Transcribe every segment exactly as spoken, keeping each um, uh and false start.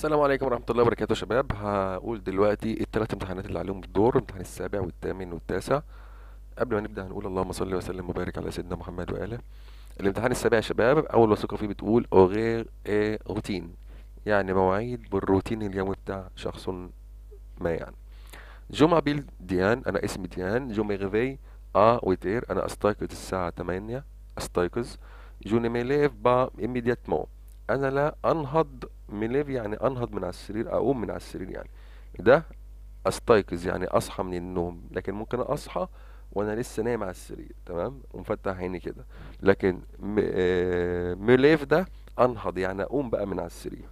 السلام عليكم ورحمة الله وبركاته يا شباب. هقول دلوقتي الثلاث امتحانات اللي عليهم الدور، امتحان السابع والثامن والتاسع. قبل ما نبدأ هنقول اللهم صل وسلم وبارك على سيدنا محمد وآله. الامتحان السابع يا شباب، أول وثيقة فيه بتقول أوغير إي روتين، يعني مواعيد بالروتين اليومي بتاع شخص ما. يعني جمعة بيل ديان، أنا اسمي ديان. جمعة غذي أ وتير، أنا أستيقظ الساعة ثمانية، أستيقظ. جوني ميليف با إميدياتمون، أنا لا أنهض. ميليف يعني أنهض من على السرير، أقوم من على السرير. يعني ده أستيقظ يعني أصحى من النوم، لكن ممكن أصحى وأنا لسه نايم على السرير، تمام، ومفتح عيني كده. لكن ميليف ده أنهض يعني أقوم بقى من على السرير.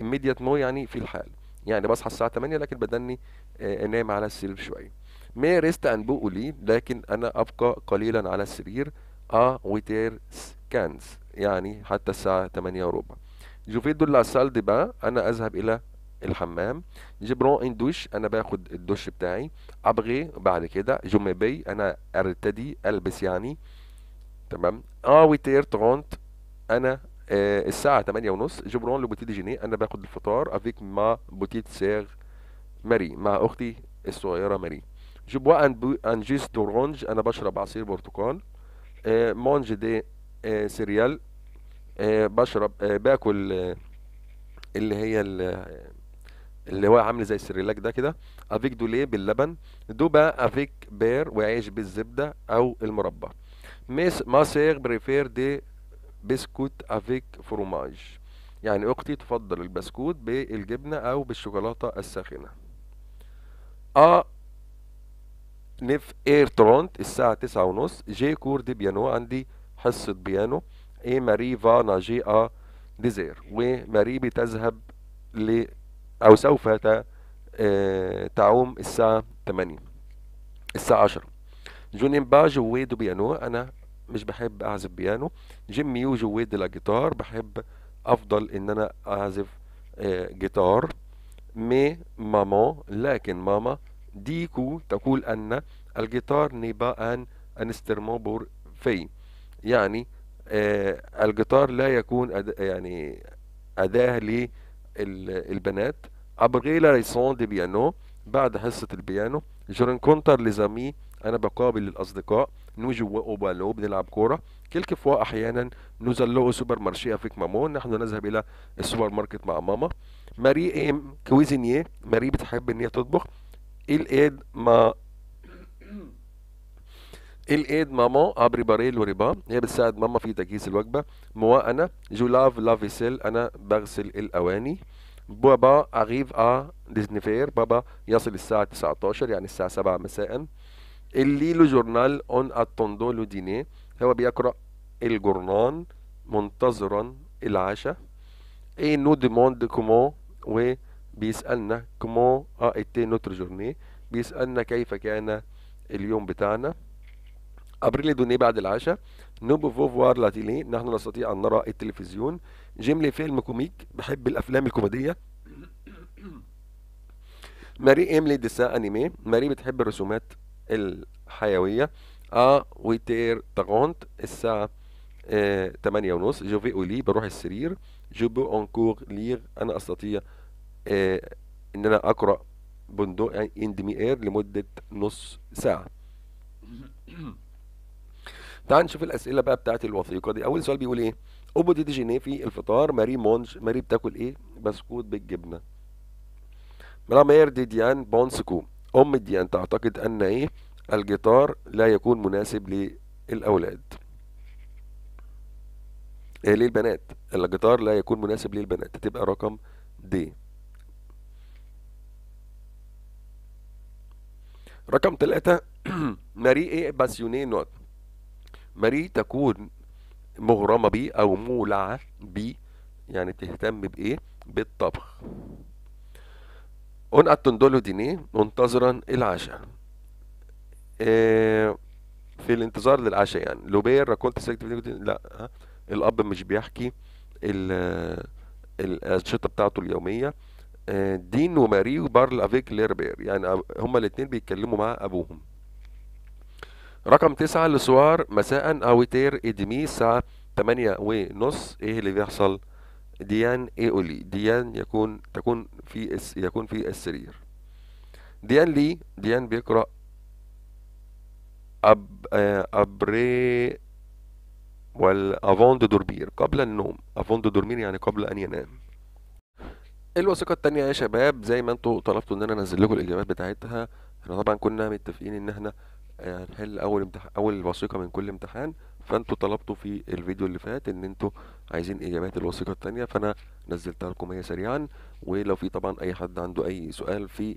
إميدياتمون يعني في الحال، يعني بصحى الساعة ثمانية لكن بدني نايم على السرير شوية. مي ريست أن بقولي، لكن أنا أبقى قليلا على السرير. أ ويتير سكانز يعني حتى الساعة ثمانية وربع. جوفي دول على السال دي بقى، أنا أذهب إلى الحمام. جبرون إن دوش، أنا باخد الدوش بتاعي. أبغي بعد كده. جومي بي، أنا أرتدي ألبس يعني، تمام. أ ويتير ترونت، أنا آه الساعة ثمانية ونص. جبرون لو بوتيت جيني، أنا باخد الفطار. أفيك ما بوتيت سير ماري، مع أختي الصغيرة ماري. جبوا أن أن جيس دورانج، أنا بشرب عصير برتقال. آه مونج دي آه سيريال، آه بشرب آه باكل آه اللي هي اللي هو عامل زي السيريلاك ده كده. افيك دوليه باللبن، دوبا افيك بير وعيش بالزبده او المربى. ميس ماسير بريفير دي بسكوت افيك فروماج، يعني اختي تفضل البسكوت بالجبنه او بالشوكولاته الساخنه. اه نف اير ترونت، الساعة تسعة ونص. جي كور دي بيانو، عندي حصة بيانو. اي ماري فا ناجي ا ديزير، وماري بتذهب ل او سوف تعوم الساعة ثمانية، الساعة عشرة. جونين با جوي دو بيانو، انا مش بحب اعزف بيانو. جيمي يو جوي دي لا جيتار، بحب افضل ان انا اعزف جيتار. مي ماما، لكن ماما ديكو تقول أن الجيتار نيبا أن أنسترموبور في، يعني آه الجيتار لا يكون أد... يعني أداة للبنات. أبغيلا ريسون دي بيانو، بعد حصة البيانو. جورن كونتر لزامي، أنا بقابل الأصدقاء. نوجو وأوبالو، بنلعب كورة. كل فوا أحيانا نزلو سوبر مارشي أفيك مامون، نحن نذهب إلى السوبر ماركت مع ماما. ماري إم كويزينية، ماري بتحب إن هي تطبخ. الإيد ما الإيد ماما أبريباري لوريبا، هي بتساعد ماما في تجهيز الوجبة. موا أنا جولاف لافيسيل، أنا بغسل الأواني. بابا أغيف أ ديزنيفير، بابا يصل الساعة تسعة عشر يعني الساعة سبعة مساء. اللي له جورنال أون أتوندو لو ديني، هو بيقرأ الجورنان منتظرا العشاء. إي نو ديموند كومون، و بيسألنا كومون ا ايتي نوتر جورني، بيسألنا كيف كان اليوم بتاعنا. ابريلي دوني، بعد العشاء. نو بوفوار لاتيلي، نحن نستطيع ان نرى التلفزيون. جيملي فيلم كوميك، بحب الافلام الكوميديه. ماري املي ديسا انيمي، ماري بتحب الرسومات الحيويه. ا ويتير تاغونت، الساعه آه ثمانية ونص. جوفي اولي، بروح السرير. جوبو انكور لير، انا استطيع آه ان انا اقرا بندق اندمي اير لمده نص ساعه. تعال نشوف الاسئله بقى بتاعت الوثيقه دي. اول سؤال بيقول ايه؟ اوبو دي جيني في الفطار، ماري مونج، ماري بتاكل ايه؟ بسكوت بالجبنه. مرامير دي ديان بونسكو، ام ديان تعتقد ان ايه؟ الجيتار لا يكون مناسب للاولاد آه للبنات، الجيتار لا يكون مناسب للبنات، تبقى رقم دي. رقم ثلاثة ماري ايه باسيوني نوت، ماري تكون مغرمة بي أو مولعة بي، يعني تهتم بإيه؟ بالطبخ. أون أتندولو دينيه، منتظرا العشاء، إيه في الانتظار للعشاء يعني. لوبير راكونت سيكتيف، لا الأب مش بيحكي الأنشطة بتاعته اليومية. دين وماري وبارل افيك ليربير، يعني هما الاثنين بيتكلموا مع ابوهم. رقم تسعة لسوار مساء، اويتير ادمي، الساعة ثمانية ونص. ايه اللي بيحصل ديان ايولي. ديان يكون تكون في الس... يكون في السرير. ديان لي ديان بيقرأ أب... أبري والأفون دو دورمير قبل النوم. أفون دو دورمير يعني قبل أن ينام. الوثيقة التانية يا شباب زي ما انتوا طلبتوا ان انا انزل لكم الاجابات بتاعتها، احنا طبعا كنا متفقين ان احنا هنحل اول امتح... اول وثيقة من كل امتحان، فانتوا طلبتوا في الفيديو اللي فات ان انتوا عايزين اجابات الوثيقة التانية، فانا نزلتها لكم هي سريعا. ولو في طبعا اي حد عنده اي سؤال في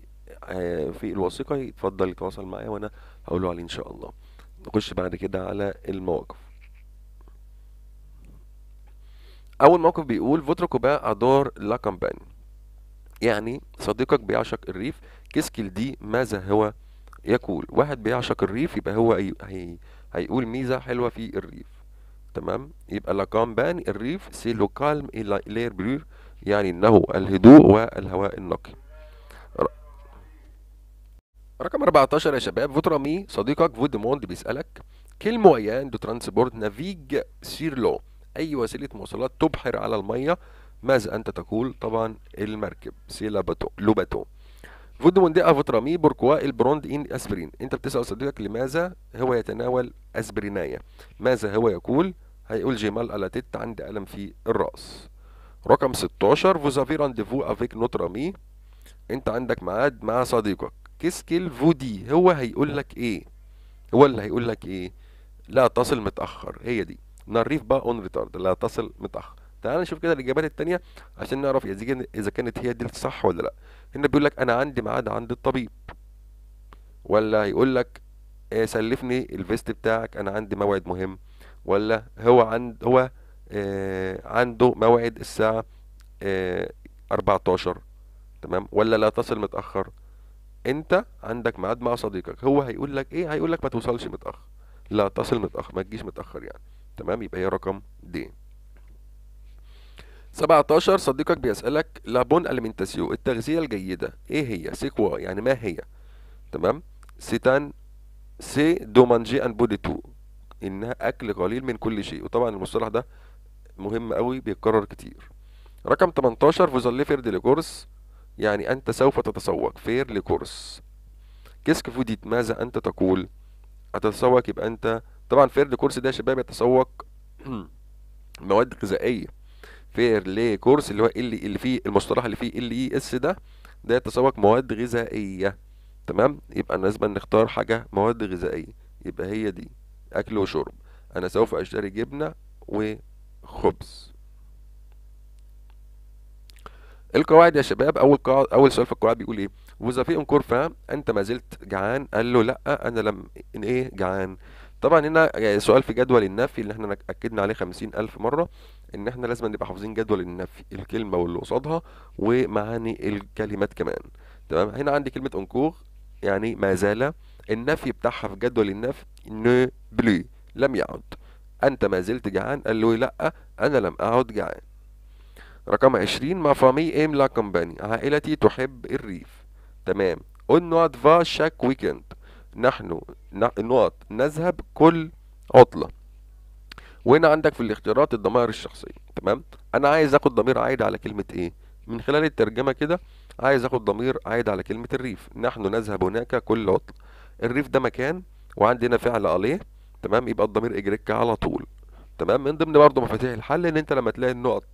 في الوثيقة يتفضل يتواصل معايا وانا هقوله عليه ان شاء الله. نخش بعد كده على المواقف. اول موقف بيقول فوتر كوبا ادور لا كامبان، يعني صديقك بيعشق الريف، كيسكيل دي ماذا هو يقول؟ واحد بيعشق الريف يبقى هو هي... هي... هيقول ميزة حلوة في الريف، تمام؟ يبقى لا كامبان الريف سي لو كالم لير بلور، يعني انه الهدوء والهواء النقي. ر... رقم أربعتاشر يا شباب فوتر مي صديقك فودموند بيسألك كل مويان دو ترانسبورت نافيج سير لو، اي وسيله مواصلات تبحر على الميه، ماذا انت تقول؟ طبعا المركب سي لاباتو لوباتو. فودمون دي افوترامي بوركوا البروند ان اسبرين، انت بتسال صديقك لماذا هو يتناول اسبرينايه، ماذا هو يقول؟ هيقول جمال الاتيت عندي الم في الراس. رقم ستاشر فوزافي رانديفو افيك نوتر امي، انت عندك ميعاد مع صديقك، كيسكيل فودي هو هيقول لك ايه؟ هو اللي هيقول لك ايه؟ لا تصل متاخر، هي دي نعرف بقى اون ريتارد، لا تصل متاخر. تعال نشوف كده الاجابات الثانيه عشان نعرف اذا كانت هي دي صح ولا لا. هنا بيقول لك انا عندي ميعاد عند الطبيب، ولا هيقول لك آه سلفني الفيست بتاعك انا عندي موعد مهم، ولا هو عند هو آه عنده موعد الساعه آه أربعتاشر، تمام؟ ولا لا تصل متاخر، انت عندك ميعاد مع صديقك هو هيقول لك ايه؟ هيقول لك ما توصلش متاخر، لا تصل متاخر، ما تجيش متاخر يعني، تمام؟ يبقى هي رقم دي. سبعتاشر صديقك بيسألك لابون أليمنتاسيو التغذية الجيدة ايه هي؟ سيكوا يعني ما هي، تمام؟ سيتان سي دو مانجي ان بودي تو، انها اكل قليل من كل شيء، وطبعا المصطلح ده مهم قوي بيتكرر كتير. رقم تمنتاشر فوزالي فير دي لكورس، يعني انت سوف تتسوق، فير لكورس. كيسك فوديت ماذا انت تقول؟ هتتسوق يبقى انت طبعا فير دي كورس ده يا شباب يتسوق مواد غذائيه. فير لي كورس اللي هو اللي اللي فيه المصطلح اللي فيه ال اي اس ده ده يتسوق مواد غذائيه، تمام؟ يبقى لازم نختار حاجه مواد غذائيه، يبقى هي دي اكل وشرب، انا سوف اشتري جبنه وخبز. القواعد يا شباب، اول قاعد اول سؤال في القواعد بيقول ايه؟ وزافي انكور فام انت ما زلت جعان؟ قال له لا انا لم ايه جعان. طبعا هنا سؤال في جدول النفي اللي احنا اكدنا عليه خمسين ألف مرة، ان احنا لازم نبقى حافظين جدول النفي، الكلمة واللي قصادها ومعاني الكلمات كمان، تمام؟ هنا عندي كلمة انكور يعني ما زال، النفي بتاعها في جدول النفي نو بلي لم يعد، انت ما زلت جعان؟ قال له لا انا لم اعد جعان. رقم عشرين مع فامي ام لا كومباني عائلتي تحب الريف، تمام؟ اون نوت فا شاك ويكند نحن نقط نذهب كل عطلة. وهنا عندك في الاختيارات الضمائر الشخصية، تمام؟ أنا عايز آخد ضمير عائد على كلمة إيه؟ من خلال الترجمة كده عايز آخد ضمير عائد على كلمة الريف، نحن نذهب هناك كل عطلة. الريف ده مكان وعندنا فعل عليه، تمام؟ يبقى الضمير إجريك على طول، تمام؟ من ضمن برضه مفاتيح الحل إن أنت لما تلاقي النقط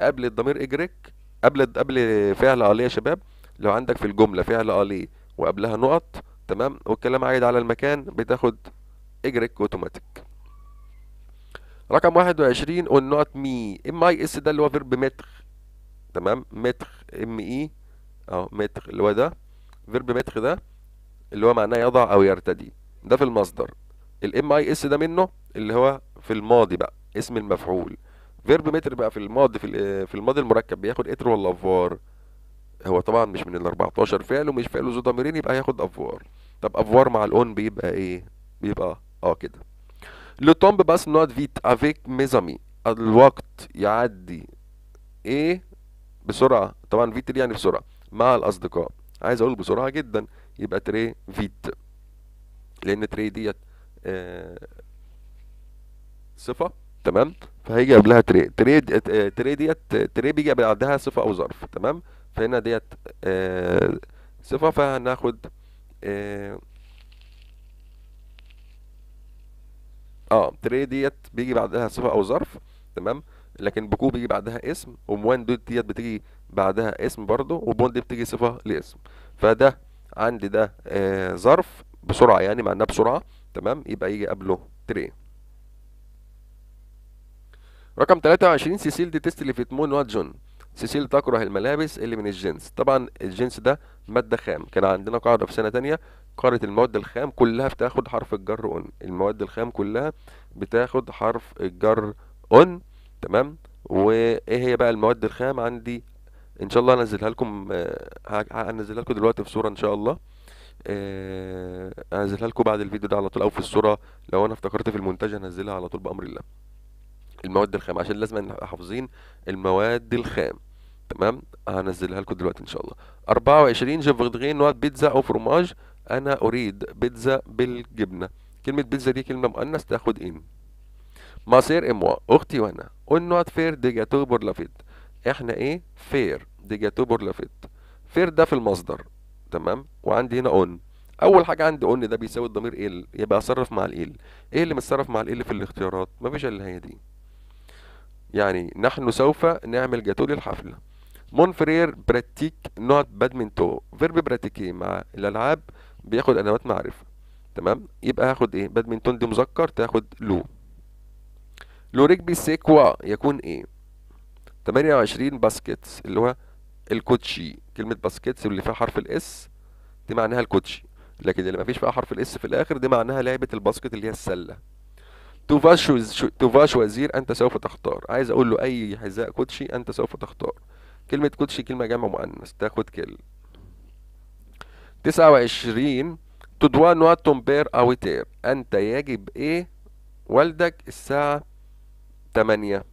قبل الضمير إجريك قبل قبل فعل عليه يا شباب، لو عندك في الجملة فعل عليه وقبلها نقط، تمام؟ والكلام عايد على المكان بتاخد اجريك اوتوماتيك. رقم واحد وعشرين اون نوت مي ام اي اس ده اللي هو فيرب متر، تمام؟ متر ام اي اه متر اللي هو ده فيرب متر ده اللي هو معناه يضع او يرتدي، ده في المصدر. الام اي اس ده منه اللي هو في الماضي بقى اسم المفعول. فيرب متر بقى في الماضي في, في الماضي المركب بياخد اتر ولا افوار؟ هو طبعا مش من ال أربعتاشر فعل ومش فعله ذو ضميرين يبقى هياخد افوار. طب افوار مع الاون بيبقى ايه؟ بيبقى اه كده. لو تومب باس نوت فيت افيك ميزامي الوقت يعدي ايه بسرعه، طبعا فيت دي يعني بسرعه، مع الاصدقاء عايز اقول بسرعه جدا يبقى تري فيت، لان تري ديت آه صفه تمام، فهيجي قبلها تري تري تري ديت تري بيجي بعدها صفه او ظرف، تمام. فهنا ديت آه صفه، فهناخد اه, آه تري ديت بيجي بعدها صفه او ظرف، تمام. لكن بكو بيجي بعدها اسم، وموان ديت بتيجي بعدها اسم برضه، وبون دي بتيجي صفه لاسم. فده عندي ده آه ظرف بسرعه، يعني معناه بسرعه، تمام. يبقى يجي قبله تري. رقم ثلاثة وعشرين، سيسيل دي تيست لفيتمون وجون. سيسيل تكره الملابس اللي من الجنس. طبعا الجنس ده مادة خام، كان عندنا قاعدة في سنة تانية، قاعدة المواد الخام كلها بتاخد حرف الجر اون. المواد الخام كلها بتاخد حرف الجر اون، تمام. وايه هي بقى المواد الخام؟ عندي ان شاء الله هنزلها لكم، هنزلها لكم دلوقتي في صورة ان شاء الله، هنزلها لكم بعد الفيديو ده على طول، او في الصورة لو انا افتكرت في المونتاج هنزلها على طول بأمر الله. المواد الخام عشان لازم نبقى حافظين المواد الخام، تمام. هنزلها لكم دلوقتي ان شاء الله. أربعة وعشرين، جو فودغي نوت بيتزا او فروماج. انا اريد بيتزا بالجبنه. كلمه بيتزا دي كلمه مؤنث، تاخد ان. ماسير اموا، اختي وانا. اون نوت فير دي جاتو بورلافيت. احنا ايه؟ فير دي جاتو بورلافيت. فير ده في المصدر، تمام. وعندي هنا اون. اول حاجه عندي اون ده بيساوي الضمير ال، يبقى اصرف مع ال. ايه اللي متصرف مع ال في الاختيارات؟ مفيش الا هي دي. يعني نحن سوف نعمل جاتو للحفلة. مون فرير براتيك نوت بادمنتو. فيرب براتيكي مع الألعاب بياخد أدوات معرفة، تمام. يبقى هاخد إيه؟ بادمنتون دي مذكر، تاخد لو. لو ركبي سيكوا يكون إيه؟ ثمانية وعشرين، باسكتس اللي هو الكوتشي. كلمة باسكتس اللي فيها حرف الإس دي معناها الكوتشي، لكن اللي مفيش فيها حرف الإس في الآخر دي معناها لعبة الباسكت اللي هي السلة. توفاش توفاش وزير، انت سوف تختار. عايز اقول له اي حذاء كوتشي انت سوف تختار. كلمه كوتشي كلمه جمع مؤنث، تاخد كل. تسعة وعشرين، تو دوا نوا تومبير اويتير. انت يجب ايه والدك الساعه تمانية.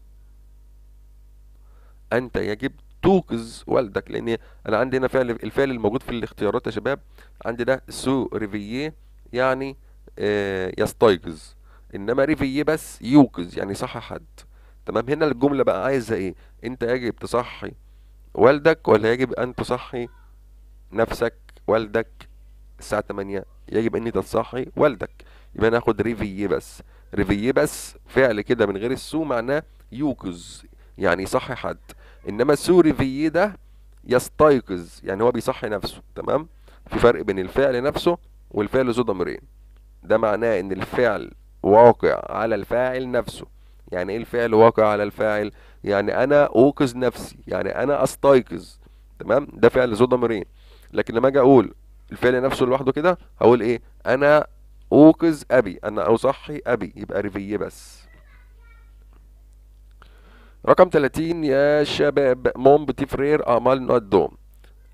انت يجب توقظ والدك، لان انا عندي هنا فعل، الفعل الموجود في الاختيارات يا شباب عندي ده سو ريفييه، يعني آه يستيقظ، انما ريفييه بس يوقظ يعني صحي حد، تمام. هنا الجمله بقى عايزه ايه؟ انت يجب تصحي والدك، ولا يجب ان تصحي نفسك؟ والدك الساعه تمانية، يجب ان انت تصحي والدك. يبقى ناخد ريفييه بس. ريفييه بس فعل كده من غير السو، معناه يوقظ يعني صحي حد، انما سو ريفييه ده يستيقظ يعني هو بيصحي نفسه، تمام. في فرق بين الفعل نفسه والفعل ذو ضميرين. ده معناه ان الفعل واقع على الفاعل نفسه. يعني ايه الفعل واقع على الفاعل؟ يعني انا اوقظ نفسي، يعني انا استيقظ، تمام. ده فعل ذو ضميرين. لكن لما اجي اقول الفعل نفسه لوحده كده هقول ايه؟ انا اوقظ ابي، انا اصحي ابي، يبقى ريفييه بس. رقم ثلاثين يا شباب، مون بتفرير امال نوت دوم.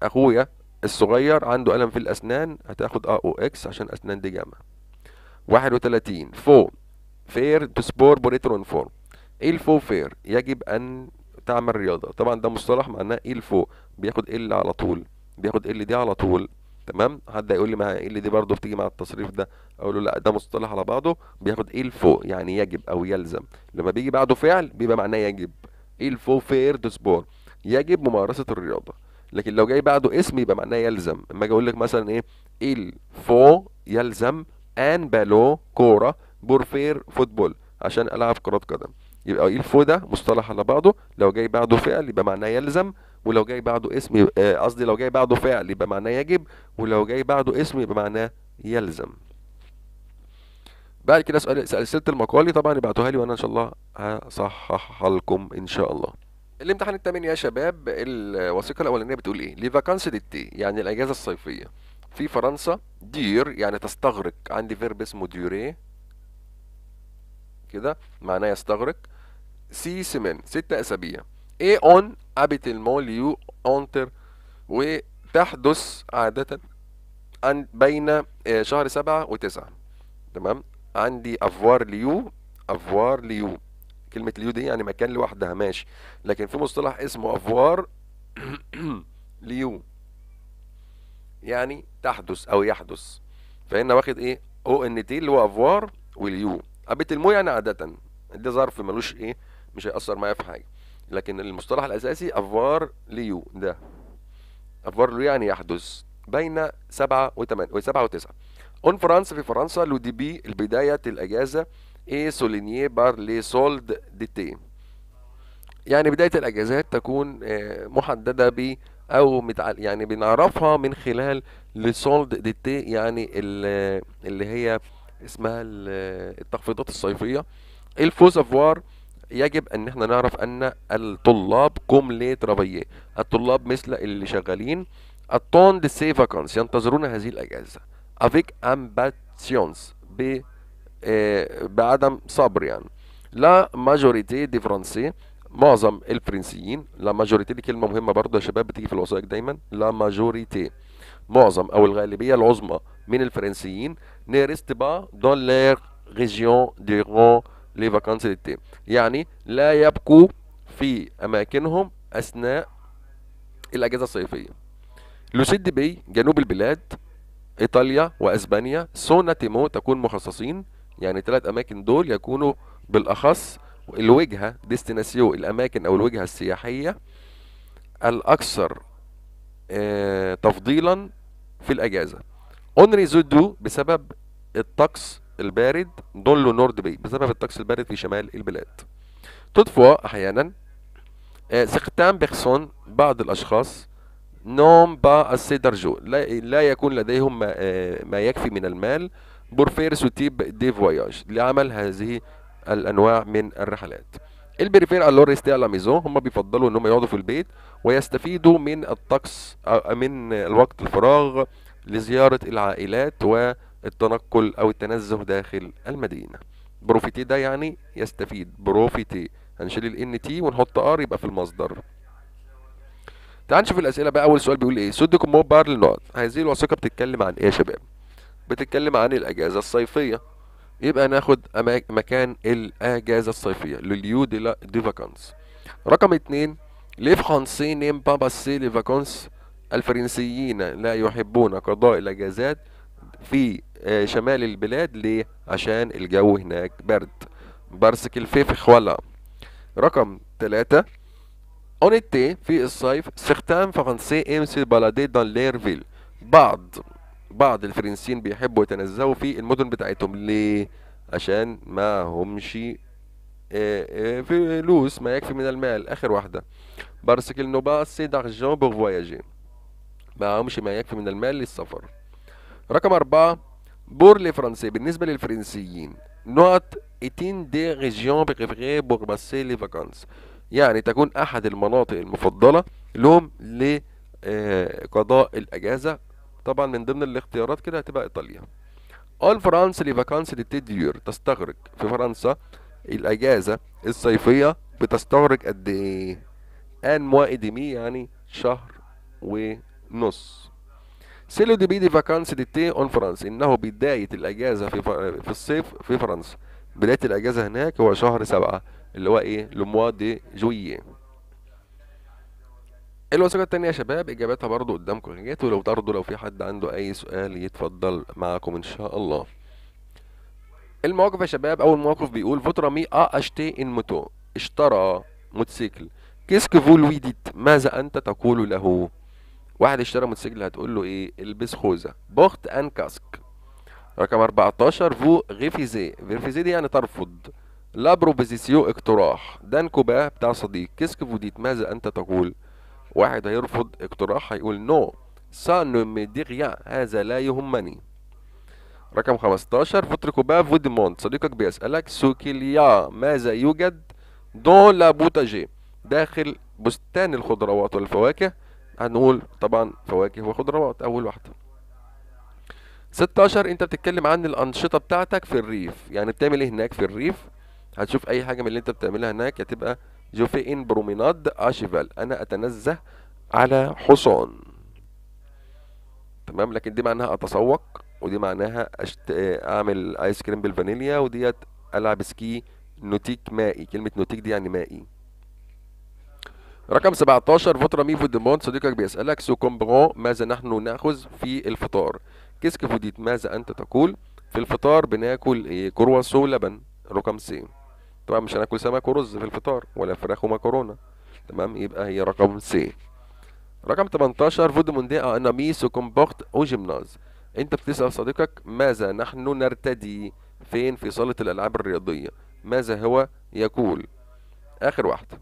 اخويا الصغير عنده الم في الاسنان، هتاخد ا او اكس عشان اسنان دي جامعه. واحد وثلاثين، فو فير تسبور بوريترون فور. ايه الفو فير؟ يجب ان تعمل رياضه. طبعا ده مصطلح معناه ايه الفو، بياخد ال على طول، بياخد ال دي على طول، تمام. حد يقول لي مع ال دي برضه بتيجي مع التصريف ده، اقول له لا ده مصطلح على بعضه، بياخد ال فو يعني يجب او يلزم، لما بيجي بعده فعل بيبقى معناه يجب. ايه الفو فير تسبور؟ يجب ممارسه الرياضه. لكن لو جاي بعده اسم يبقى معناه يلزم. اما اجي اقول لك مثلا ايه؟ الفو يلزم ان بالو كوره، بورفير فوتبول عشان العب كرة قدم. يبقى الفو ده مصطلح على بعضه، لو جاي بعده فعل يبقى معناه يلزم، ولو جاي بعده اسم قصدي لو جاي بعده فعل يبقى معناه يجب، ولو جاي بعده اسم يبقى معناه يلزم. بعد كده سؤال سلسله المقالي، طبعا ابعتوها لي وانا ان شاء الله هصححها لكم ان شاء الله. الامتحان الثامن يا شباب، الوثيقه الاولانيه بتقول ايه؟ لي فاكانس دي تي، يعني الاجازه الصيفيه في فرنسا. دير يعني تستغرق، عندي فيرب اسمه ديوري كده معناه يستغرق. سي سيمين ستة أسابيع. اي اون ابيتيلمون ليو اونتر، وتحدث عادة بين شهر سبعة وتسعة، تمام. عندي افوار ليو، افوار ليو كلمة ليو دي يعني مكان لوحدها ماشي، لكن في مصطلح اسمه افوار ليو يعني تحدث او يحدث، فهنا واخد ايه؟ او ان تي اللي هو افوار واليو. ابيتيلمو يعني عادة، ده ظرف ملوش ايه، مش هيأثر معايا في حاجه. لكن المصطلح الاساسي افار ليو، ده افار ليو يعني يحدث بين سبعة وثمانية وسبعة وتسعة. اون فرانس، في فرنسا، لو ديبي البدايه، الاجازه، اي سولينيي بار لي سولد ديتي، يعني بدايه الاجازات تكون محدده ب او متعل... يعني بنعرفها من خلال لي سولد ديتي، يعني اللي هي اسمها التخفيضات الصيفيه. الفو سافوار، يجب ان احنا نعرف ان الطلاب كوم لي ترافايي، الطلاب مثل اللي شغالين، التون دي سي فاكانس، ينتظرون هذه الاجازه، افيك امباتسيونس، ب بعدم صبر يعني. لا ماجوريتي دي فرانسي، معظم الفرنسيين. لا ماجوريتي دي كلمه مهمه برضه يا شباب، بتيجي في الوثائق دايما. لا ماجوريتي، معظم او الغالبيه العظمى من الفرنسيين. نيرست با دون لير ريجيون ديغون لي فاكانس ديتي، يعني لا يبقوا في اماكنهم اثناء الاجازه الصيفيه. لوسيد بي، جنوب البلاد، ايطاليا واسبانيا. سونا تيمو، تكون مخصصين، يعني ثلاث اماكن دول يكونوا بالاخص الوجهه ديستناسيو، الاماكن او الوجهه السياحيه الاكثر آه تفضيلا في الاجازه. اون ريزودو، بسبب الطقس البارد. دون لو نورد بي، بسبب الطقس البارد في شمال البلاد. تطفوا احيانا آه سيغتان بيرسون، بعض الاشخاص. نوم با السيدرجو، لا, لا يكون لديهم ما, آه ما يكفي من المال. بورفير سوتيب دي فواياج، لعمل هذه الانواع من الرحلات. البريفير الور ريستي على ميزون، هم بيفضلوا ان هم يقعدوا في البيت ويستفيدوا من الطقس من الوقت الفراغ لزياره العائلات والتنقل او التنزه داخل المدينه. بروفيتي ده يعني يستفيد، بروفيتي هنشيل الان تي ونحط ار يبقى في المصدر. تعال نشوف الاسئله بقى. اول سؤال بيقول ايه؟ سودكم مو بارل نوت، هذه الوثيقه بتتكلم عن ايه يا شباب؟ بتتكلم عن الاجازه الصيفيه، يبقى ناخد مكان الاجازه الصيفيه لليو دي, دي فاكانس. رقم اتنين، لي فرانسي نيم با باسي لي فاكانس، الفرنسيين لا يحبون قضاء الاجازات في شمال البلاد. ليه؟ عشان الجو هناك برد، بارسك الفيف خوالا. رقم تلاتة، اونيتي في الصيف، سيغتان فرنسي ام سي بالادي دان لير فيل، بعض بعض الفرنسيين بيحبوا يتنزهوا في المدن بتاعتهم. ليه؟ عشان ما همش فلوس، ما يكفي من المال. اخر واحده، بارسكيل نو با سي دارجون بور فواياجي، ما همش ما يكفي من المال للسفر. رقم اربعه، بور لي فرنسي، بالنسبه للفرنسيين. نوت اتين دي ريجيون بريفيري بور باسي لي فاكانس، يعني تكون احد المناطق المفضله لهم لقضاء الاجازه. طبعا من ضمن الاختيارات كده هتبقى ايطاليا. اول فرانس لي فاكانس دي تيديور، تستغرق في فرنسا الاجازه الصيفيه بتستغرق قد ايه؟ ان موا ادمي، يعني شهر ونص. سيلو دي بي دي فاكانس دي تي اون فرانس، انه بدايه الاجازه في في الصيف في فرنسا، بدايه الاجازه هناك هو شهر سبعة اللي هو ايه؟ لو موا دي جوييه. الوثيقة التانية يا شباب اجابتها برضو قدامكم اهيت، ولو برضو لو في حد عنده اي سؤال يتفضل معاكم ان شاء الله. المواقف يا شباب، اول موقف بيقول فوترامي ا اشتي ان موتو، اشترى موتوسيكل. كيسك فو لوي ديت، ماذا انت تقول له؟ واحد اشترى موتوسيكل هتقول له ايه؟ البس خوذه، بوخت ان كاسك. رقم اربعتاشر، فو غيفيزي، غيفيزي دي يعني ترفض. لا بروبوزيسيو، اقتراح. دانكوبا بتاع صديق، كيسك فو ديت، ماذا انت تقول؟ واحد هيرفض اقتراح هيقول نو سا نو مي دي غيان، هذا لا يهمني. رقم خمستاشر، فوتركوبا فودموند، صديقك بيسألك سوكيليا، ماذا يوجد؟ دون لا بوتاجي، داخل بستان الخضروات والفواكه، هنقول طبعا فواكه وخضروات أول واحدة. ستاشر، أنت بتتكلم عن الأنشطة بتاعتك في الريف، يعني بتعمل إيه هناك في الريف؟ هتشوف أي حاجة من اللي أنت بتعملها هناك، هتبقى جو في ان بروميناد اشيفال، انا اتنزه على حصان. تمام، لكن دي معناها اتسوق، ودي معناها أشت... اعمل ايس كريم بالفانيليا، وديت العب سكي نوتيك مائي، كلمه نوتيك دي يعني مائي. رقم سبعتاشر، فوترامي فودمون، صديقك بيسالك سو كومبرون، ماذا نحن ناخذ في الفطار؟ كيسك فوديت، ماذا انت تقول؟ في الفطار بناكل ايه؟ كرواسو لبن. رقم سي. طبعا مش هناكل سمك ورز في الفطار ولا فراخ ومكرونه، تمام؟ يبقى هي رقم سي. رقم تمنتاشر فود مونديا اناميس وكومبورت او جيمناز. انت بتسأل صديقك ماذا نحن نرتدي فين في صالة الالعاب الرياضية، ماذا هو يقول؟ اخر واحدة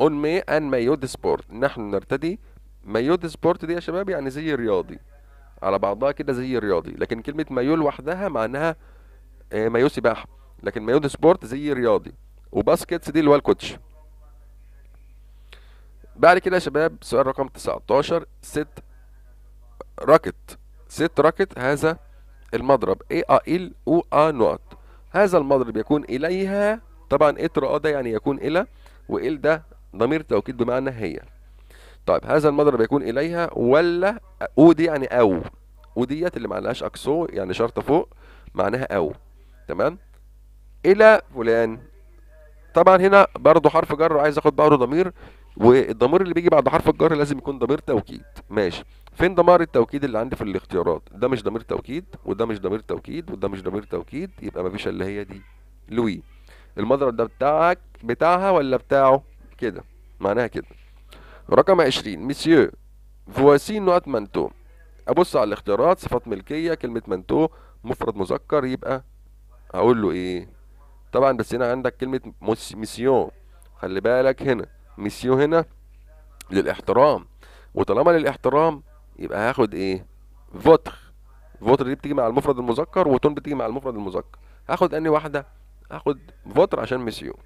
اون مي ان مايو دي سبورت، نحن نرتدي مايو دي سبورت. دي يا شباب يعني زي الرياضي على بعضها كده، زي الرياضي، لكن كلمة مايو لوحدها معناها مايو سباحة، لكن مايو دي سبورت زي الرياضي. وباسكتس دي اللي هو الكوتش. بعد كده يا شباب سؤال رقم تسعتاشر ست راكت. ست راكت هذا المضرب اي ا ال او ا نقط. هذا المضرب يكون اليها، طبعا اتر ا ده يعني يكون الى، وال ده ضمير توكيد بمعنى هي. طيب هذا المضرب يكون اليها ولا او دي يعني او، وديت اللي معناهاش اكسو يعني شرطه فوق معناها او، تمام؟ الى فلان، طبعا هنا برضو حرف جر وعايز اخد بعده ضمير، والضمير اللي بيجي بعد حرف الجر لازم يكون ضمير توكيد، ماشي؟ فين ضمير التوكيد اللي عندي في الاختيارات؟ ده مش ضمير توكيد، وده مش ضمير توكيد، وده مش ضمير توكيد، يبقى مفيش اللي هي دي. لوي. المضرب ده بتاعك بتاعها ولا بتاعه؟ كده معناها كده. رقم عشرين مسيو فواسي نقط مانتو. ابص على الاختيارات، صفات ملكيه، كلمه مانتو مفرد مذكر، يبقى هقول له ايه؟ طبعا بس هنا عندك كلمه مسيو، خلي بالك هنا ميسيو هنا للاحترام، وطالما للاحترام يبقى هاخد ايه؟ فوتر. فوتر دي بتيجي مع المفرد المذكر، وتون بتيجي مع المفرد المذكر، هاخد اني واحده؟ هاخد فوتر عشان ميسيو.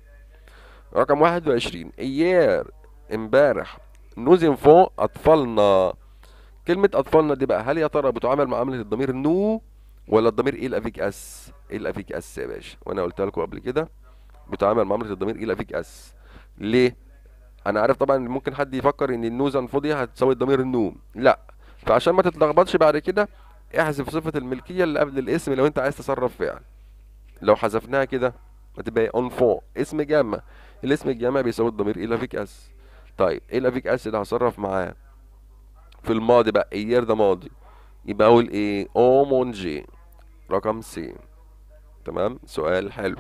رقم واحد وعشرين ايير امبارح نوزن فوق اطفالنا. كلمه اطفالنا دي بقى هل يا ترى بتعامل معامله الضمير نو ولا الضمير ايه الافيك اس؟ ايه الافيك اس يا باشا، وانا قلت لكم قبل كده بتعامل معامله الضمير ايه الافيك اس. ليه؟ انا عارف طبعا ممكن حد يفكر ان النوزن فاضيه هتساوي الضمير النوم، لا، فعشان ما تتلخبطش بعد كده احذف صفه الملكيه اللي قبل الاسم لو انت عايز تصرف فعل. لو حذفناها كده هتبقى اون فون اسم جامع، الاسم الجامع بيساوي الضمير ايه لافيك اس. طيب ايه لافيك اس اللي هتصرف معاه في الماضي بقى؟ ايير ده ماضي، يبقى اقول ايه؟ او مونجي. رقم سي، تمام؟ سؤال حلو.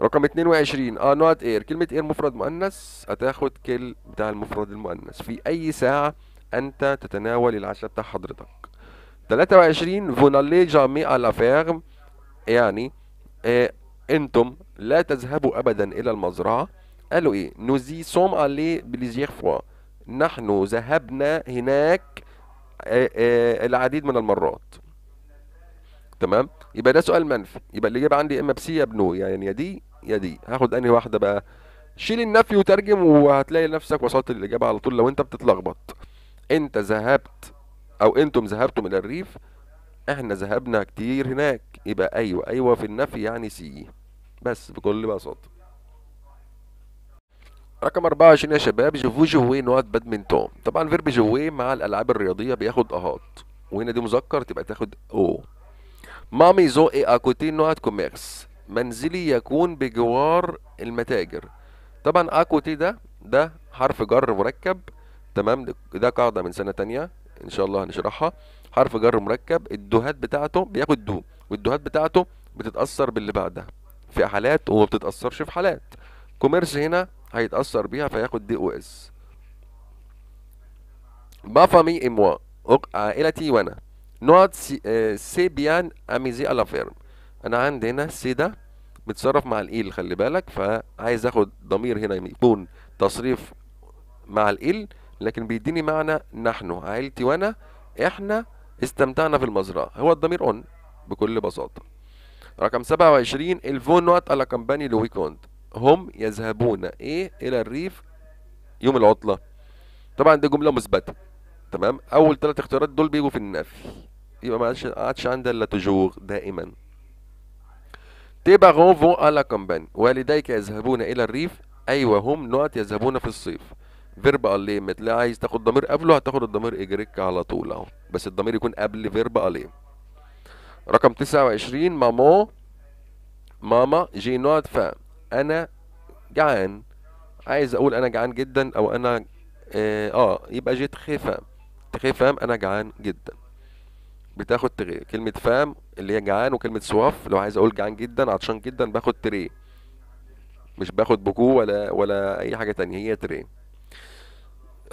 رقم اتنين وعشرين اه نوت اير. كلمة اير مفرد مؤنث، هتاخد كل بتاع المفرد المؤنث. في أي ساعة أنت تتناول العشاء بتاع حضرتك؟ تلاتة وعشرين فونالي جامي ألا فيرم، يعني آه أنتم لا تذهبوا أبدا إلى المزرعة. قالوا إيه؟ نوزي سوم ألي بليزييغ فوا، نحن ذهبنا هناك آه آه العديد من المرات، تمام؟ يبقى ده سؤال منفي، يبقى الإجابة عندي إما بسي يا بنو، يعني يا دي يا دي، هاخد أنهي واحدة بقى؟ شيل النفي وترجم وهتلاقي نفسك وصلت للإجابة على طول لو أنت بتتلخبط. أنت ذهبت أو أنتم ذهبتم إلى الريف، إحنا ذهبنا كتير هناك، يبقى أيوه أيوه في النفي يعني سي، بس بكل بساطة. رقم أربعة وعشرين يا شباب جوفو جوي نقط بادمنتون. طبعا فيرب جوي مع الألعاب الرياضية بياخد أهات، وهنا دي مذكر تبقى تاخد أو. مامي زو اي اكوتي نوعات كوميرس، منزلي يكون بجوار المتاجر. طبعا اكوتي ده ده حرف جر مركب، تمام؟ ده قاعده من سنه تانية ان شاء الله هنشرحها. حرف جر مركب الدوهات بتاعته بياخد دو، والدوهات بتاعته بتتاثر باللي بعدها في حالات وما بتتاثرش في حالات. كوميرس هنا هيتاثر بيها فياخد دي او اس. بافامي اموا، عائلتي وانا. نقط سي بيان اميزي الا فيرم. انا عندي هنا سي ده متصرف مع الال، خلي بالك، فعايز اخد ضمير هنا يكون تصريف مع الال، لكن بيديني معنى نحن عائلتي وانا احنا استمتعنا في المزرعه، هو الضمير اون بكل بساطه. رقم سبعة وعشرين الفون نقط الا كامباني لو ويكوند، هم يذهبون ايه الى الريف يوم العطله. طبعا دي جمله مثبته، تمام؟ اول ثلاث اختيارات دول بيجوا في النفي، يبقى ما عادش عندها الا تجور دائما. تيباغون فون الا كامباني، والديك يذهبون الى الريف. ايوه هم نقط يذهبون في الصيف. فيرب اليم، تلاقي عايز تاخد ضمير قبله هتاخد الضمير اجريك على طول اهو، بس الضمير يكون قبل فيرب اليم. رقم تسعة وعشرين مامو ماما جي نوت فام، انا جعان، عايز اقول انا جعان جدا او انا اه يبقى جي تخي فام. تخي فام انا جعان جدا، بتاخد تري. كلمة فام اللي هي جعان، وكلمة سواف لو عايز اقول جعان جدا عطشان جدا باخد تري، مش باخد بوكو ولا ولا اي حاجه تانية، هي ترين.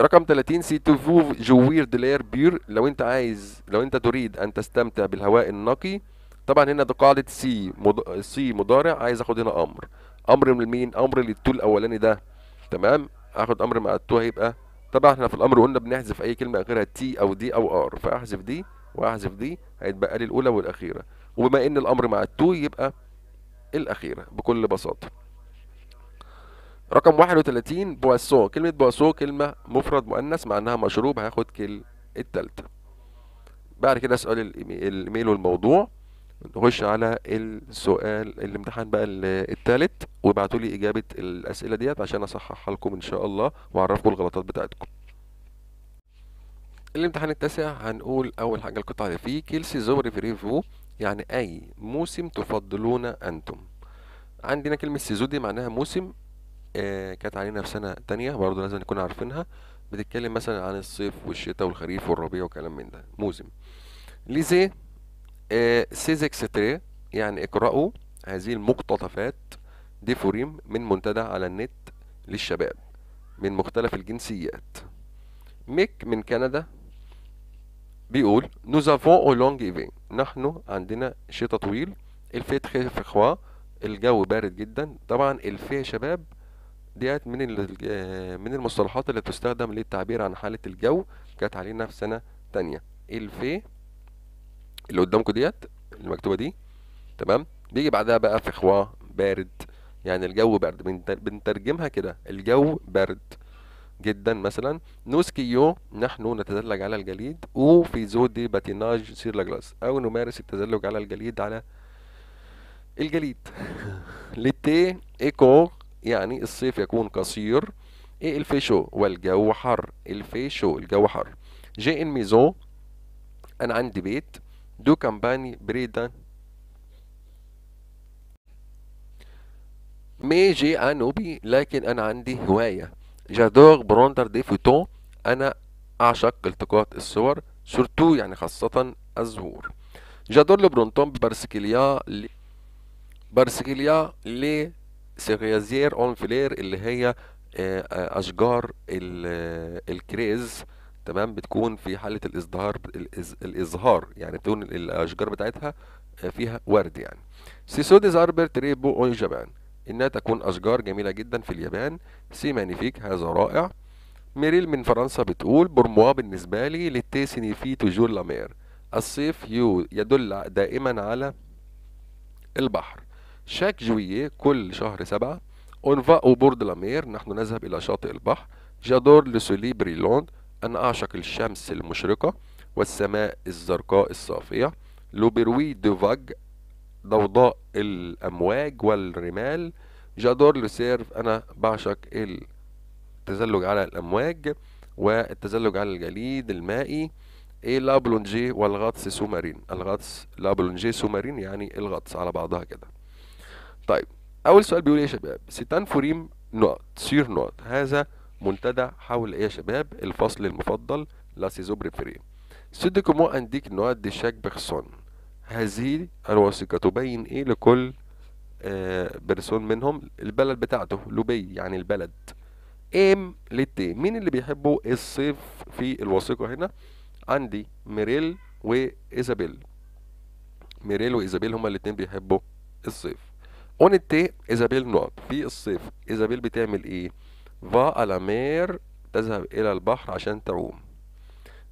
رقم ثلاثين سي تو جوير دلير بير، لو انت عايز، لو انت تريد ان تستمتع بالهواء النقي. طبعا هنا دي قاعده سي مض... سي مضارع، عايز اخد هنا امر، امر من مين؟ امر للتو الاولاني ده، تمام. اخد امر مع التو هيبقى، طبعا احنا في الامر قلنا بنحذف اي كلمه اخرها تي او دي او ار، فاحذف دي واحذف دي، هيتبقى لي الاولى والاخيره، وبما ان الامر مع التو يبقى الاخيره بكل بساطه. رقم واحد وثلاثين بواسو، كلمه بواسو كلمه مفرد مؤنث معناها مشروب، هاخد كل الثالثه. بعد كده سؤال الايميل والموضوع، نخش على السؤال الامتحان بقى الثالث، وابعتوا لي اجابه الاسئله ديت عشان اصححها لكم ان شاء الله واعرفكم الغلطات بتاعتكم. الامتحان التاسع هنقول اول حاجه القطعه اللي فيه كيل سيزون بريفو، يعني اي موسم تفضلون انتم. عندنا كلمه سيزو دي معناها موسم، آه كانت علينا في سنه تانية برضه لازم نكون عارفينها، بتتكلم مثلا عن الصيف والشتاء والخريف والربيع وكلام من ده، موسم. ليزي آه سيزكستري، يعني اقرأوا هذه المقتطفات دي فوريم من منتدى على النت للشباب من مختلف الجنسيات. ميك من كندا بيقول nous avons un long hiver، نحن عندنا شتاء طويل. الفي تخي فخوا، الجو بارد جدا. طبعا الفي يا شباب ديت من من المصطلحات اللي بتستخدم للتعبير عن حالة الجو، كانت علينا في سنة تانية. الفي اللي قدامكم ديت المكتوبة دي، تمام. بيجي بعدها بقى فخوا، بارد، يعني الجو بارد، بنترجمها كده الجو بارد جدا. مثلا نوسكيو، نحن نتزلج على الجليد، او في زود دي باتيناج سير لاجلاس، او نمارس التزلج على الجليد، على الجليد. لتي ايكو، يعني الصيف يكون قصير. ايه الفيشو، والجو حر، الفيشو الجو حر. جي ان ميزو، انا عندي بيت. دو كامباني بريدا مي جي انوبي، لكن انا عندي هوايه. جادور بروندر دي فوتو، انا اعشق التقاط الصور، سورتو يعني خاصه الزهور. جادور لو برونتون بارسكيليا، بارسكيليا لي سيغيازير اون فلير، اللي هي اشجار الكريز، تمام، بتكون في حاله الازدهار، الازهار يعني بتكون الاشجار بتاعتها فيها ورد يعني. سيسودي زاربر تريبو اون جابان، انها تكون اشجار جميله جدا في اليابان. سي مانيفيك، هذا رائع. ميريل من فرنسا بتقول برموا بالنسبه لي لتي سينيفي توجور لامير، الصيف يو يدل دائما على البحر. شاك جوييه، كل شهر سبعة. اونفا او بورد لامير، نحن نذهب الى شاطئ البحر. جادور لسولي بريلوند، انا اعشق الشمس المشرقه والسماء الزرقاء الصافيه. لوبروي دو فاج، ضوضاء الامواج والرمال. جادور لو سيرف، انا بعشق التزلج على الامواج والتزلج على الجليد المائي. ايه لا بلونجي، والغطس سومارين، الغطس لا بلونجي سومارين يعني الغطس على بعضها كده. طيب اول سؤال بيقول ايه يا شباب؟ ستان فوريم نوت سير نوت، هذا منتدى حول ايه يا شباب؟ الفصل المفضل، لا سيزو بريفيري. سيدكمو انديك نوت دي شاك بيرسون، هذه الوثيقة تبين ايه لكل آه بيرسون منهم؟ البلد بتاعته، لوبي يعني البلد. ام لتي، مين اللي بيحبوا الصيف في الوثيقة هنا؟ عندي ميريل وايزابيل، ميريل وايزابيل هما الاتنين بيحبوا الصيف. اون التي ايزابيل نوت، في الصيف ايزابيل بتعمل ايه؟ فا الامير، تذهب الى البحر عشان تعوم.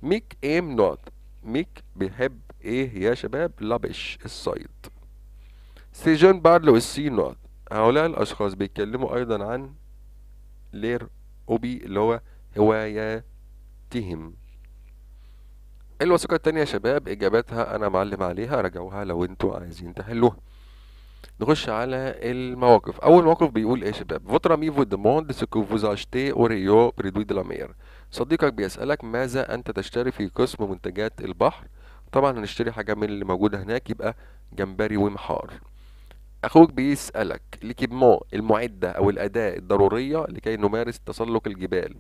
ميك ام نوت، ميك بيحب ايه يا شباب؟ لابش الصيد. سيجون بارلو السي نوت، هؤلاء الاشخاص بيتكلموا ايضا عن لير اوبي اللي هو هواياتهم. الوثيقة التانية يا شباب اجاباتها انا معلم عليها، راجعوها لو انتوا عايزين تحلوها. نخش على المواقف. اول موقف بيقول ايه يا شباب؟ فوتر امي فو ديموند سكو فوز اشتي اوريو بريدوي دي لامير، صديقك بيسالك ماذا انت تشتري في قسم منتجات البحر. طبعا هنشتري حاجه من اللي موجوده هناك، يبقى جمبري ومحار. اخوك بيسالك ليكيبمون، المعده او الاداه الضروريه لكي نمارس تسلق الجبال،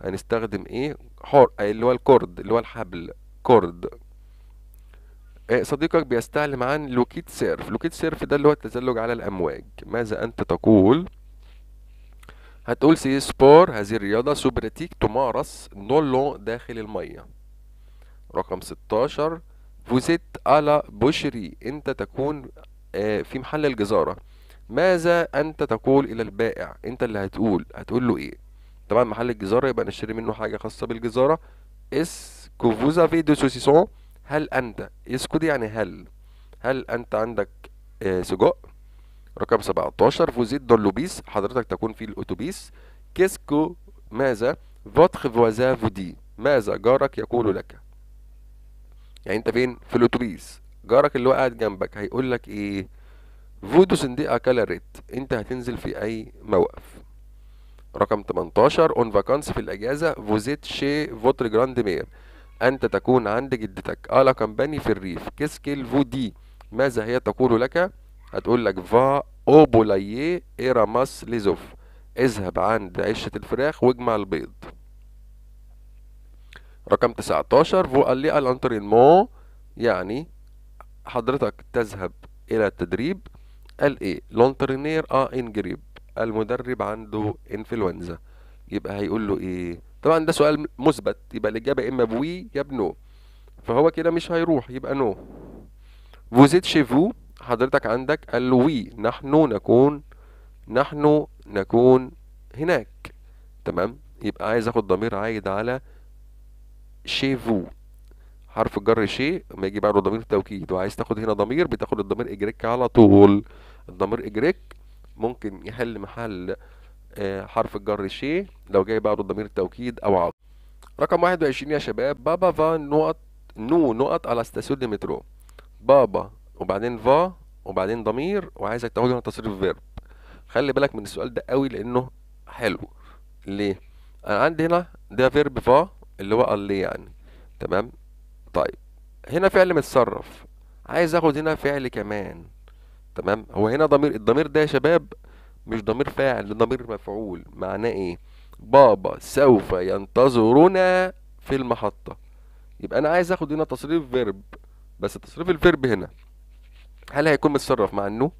هنستخدم ايه؟ حر اللي هو الكورد، اللي هو الحبل، كورد. صديقك بيستعلم عن لوكيت سيرف، لوكيت سيرف ده اللي هو التزلج على الامواج، ماذا انت تقول هتقول سي سبور هذه الرياضة سوبراتيك تمارس نولو داخل المية. رقم ستاشر فوزيت على بوشري، أنت تكون في محل الجزارة، ماذا أنت تقول إلى البائع؟ أنت اللي هتقول هتقول له إيه؟ طبعا محل الجزارة يبقى نشتري منه حاجة خاصة بالجزارة. إس كوفوزا في دو سوسيسون، هل أنت إسكو دي يعني هل هل أنت عندك سجق؟ رقم سبعتاشر فوزيت دون لوبيس، حضرتك تكون في الأوتوبيس. كيسكو ماذا؟ فوتخ فوازا فودي، ماذا جارك يقول لك؟ يعني أنت فين؟ في الأوتوبيس، جارك اللي هو قاعد جنبك هيقول لك إيه؟ فودو سندي أكالا ريت، أنت هتنزل في أي موقف. رقم تمنتاشر أون فاكانس في الأجازة فوزيت شي فوتر جراند مير، أنت تكون عند جدتك ألا كامباني في الريف. كيسكيل فودي، ماذا هي تقول لك؟ هتقول لك فا أو بولاييه إي راماس ليزوف، اذهب عند عشة الفراخ واجمع البيض. رقم تسعتاشر فو ألي الانترينمون، يعني حضرتك تذهب إلى التدريب. قال إيه؟ لونترينير أ إنجريب، المدرب عنده إنفلونزا، يبقى هيقول له إيه؟ طبعا ده سؤال مثبت، يبقى الإجابة إما بوي يا بنو، فهو كده مش هيروح، يبقى نو. فوزيت شيفو، حضرتك عندك الوي، نحن نكون نحن نكون هناك، تمام؟ يبقى عايز اخد ضمير عايد على شيفو، حرف الجر شي ما يجي بعده ضمير توكيد، وعايز تاخد هنا ضمير بتاخد الضمير اجريك على طول. الضمير اجريك ممكن يحل محل حرف الجر شي لو جاي بعده ضمير توكيد او عطف. رقم واحد وعشرين يا شباب بابا فا نقط نو نقط على ستاسيون دي مترو، بابا وبعدين فا وبعدين ضمير وعايزك تاخد هنا تصريف فيرب. خلي بالك من السؤال ده قوي لانه حلو. ليه؟ انا عندي هنا ده فيرب فا اللي هو اللي يعني، تمام؟ طيب هنا فعل متصرف، عايز اخد هنا فعل كمان، تمام؟ هو هنا ضمير، الضمير ده يا شباب مش ضمير فاعل، ده ضمير مفعول. معناه ايه؟ بابا سوف ينتظرنا في المحطة، يبقى انا عايز اخد هنا تصريف فيرب، بس تصريف الفيرب هنا هل هيكون متصرف مع انه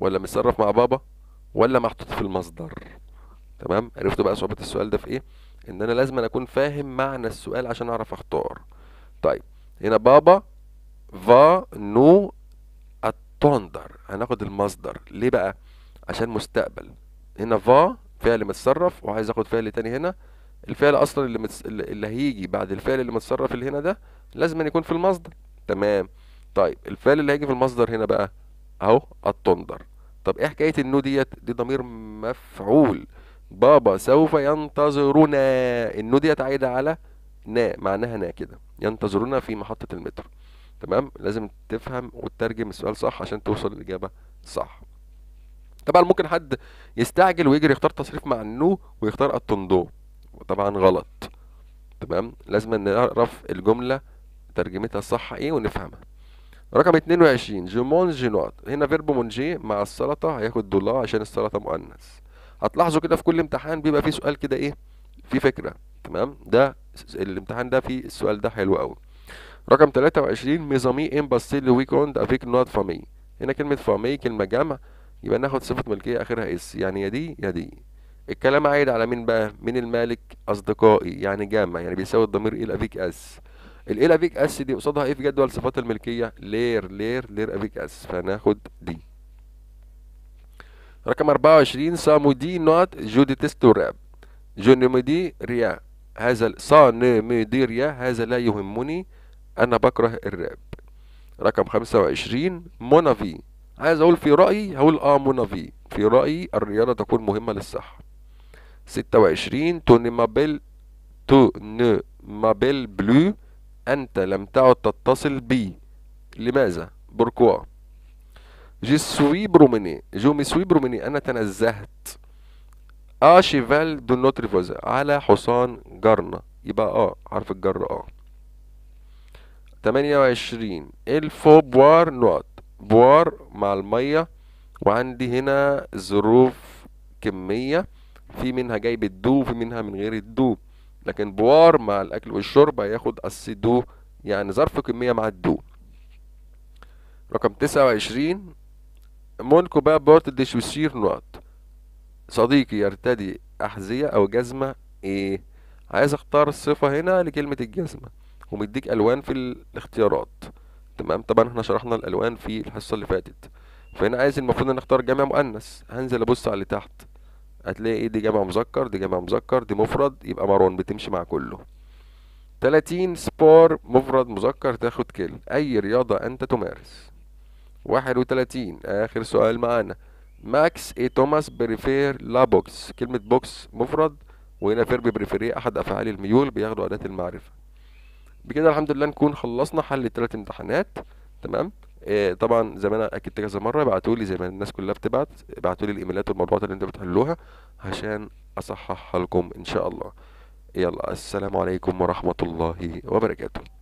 ولا متصرف مع بابا ولا محطوط في المصدر؟ تمام؟ عرفتوا بقى صعوبة السؤال ده في ايه؟ ان انا لازم اكون فاهم معنى السؤال عشان اعرف اختار. طيب هنا بابا فا نو اتوندر، هناخد المصدر ليه بقى؟ عشان مستقبل. هنا فا فعل متصرف وعايز اخد فعل تاني هنا، الفعل اصلا اللي متس... اللي هيجي بعد الفعل اللي متصرف اللي هنا ده لازم أن يكون في المصدر، تمام؟ طيب الفعل اللي هيجي في المصدر هنا بقى اهو التندر. طب ايه حكايه النو ديت؟ دي ضمير مفعول، بابا سوف ينتظرنا، النو ديت عايده على نا، معناها نا كده، ينتظرنا في محطه المترو، تمام؟ لازم تفهم وتترجم السؤال صح عشان توصل للاجابه صح. طبعا ممكن حد يستعجل ويجري يختار تصريف مع النو ويختار التندو، وطبعا غلط، تمام؟ لازم نعرف الجمله ترجمتها صح ايه ونفهمها. رقم اتنين وعشرين جيمون جينوات، هنا فيرب مونجي مع السلطه هياخد دولا عشان السلطه مؤنث. هتلاحظوا كده في كل امتحان بيبقى فيه سؤال كده ايه؟ في فكره، تمام؟ ده الامتحان ده فيه السؤال ده حلو قوي. رقم تلاتة وعشرين ميزامي ام باستي لو ويكوند افيك نوت فامي، هنا كلمه فامي كلمه جمع، يبقى ناخد صفه ملكيه اخرها اس، يعني يا دي يا دي. الكلام عايد على مين بقى؟ مين المالك؟ اصدقائي، يعني جمع، يعني بيساوي الضمير ايه؟ افيك اس. الإيه أفيك أس دي قصادها إيه في جدول صفات الملكية؟ لير لير لير أفيك أس، فهناخد دي. رقم أربعة وعشرين سامودي نوت جودي تيستو راب جونيمودي ريا، هذا صانيمودي ريا، هذا لا يهمني، أنا بكره الراب. رقم خمسة وعشرين مونافي، عايز أقول في رأيي هقول أه مونافي، في رأيي الرياضة تكون مهمة للصحة. ستة وعشرين تونيمابيل تونيمابيل بلو، أنت لم تعد تتصل بي، لماذا؟ بوركوا. جي سوي بروميني جو مي سوي بروميني، أنا تنزهت. أ شيفال دو نوتر فوزا، على حصان جارنا، يبقى أه حرف الجر أه. تمنية وعشرين الفو بوار نوت، بوار مع المية، وعندي هنا ظروف كمية، في منها جايب الدو وفي منها من غير الدو، لكن بوار مع الاكل والشرب هياخد السدو، يعني ظرف كميه مع الدو. رقم تسعة وعشرين مون كوبا بورت دي شوسير نوت، صديقي يرتدي أحذية أو جزمة إيه؟ عايز أختار الصفة هنا لكلمة الجزمة، ومديك ألوان في الاختيارات. تمام، طبعا احنا شرحنا الألوان في الحصة اللي فاتت. فهنا عايز المفروض ان اختار جمع مؤنث، هنزل ابص على اللي تحت هتلاقي ايه، دي جمع مذكر، دي جمع مذكر، دي مفرد، يبقى مارون بتمشي مع كله. ثلاثين سبور مفرد مذكر تاخد كلمة، أي رياضة أنت تمارس. واحد وثلاثين آخر سؤال معانا، ماكس اي توماس بريفير لا بوكس، كلمة بوكس مفرد وهنا فيرب بريفيري أحد أفعال الميول بياخدوا أداة المعرفة. بكده الحمد لله نكون خلصنا حل الثلاث امتحانات. تمام، آه طبعا زي ما انا اكدت كذا مره، ابعتوا لي زي ما الناس كلها بتبعت، ابعتوا لي الايميلات والموضوعات اللي انتوا بتحلوها عشان اصححها لكم ان شاء الله. يلا، السلام عليكم ورحمه الله وبركاته.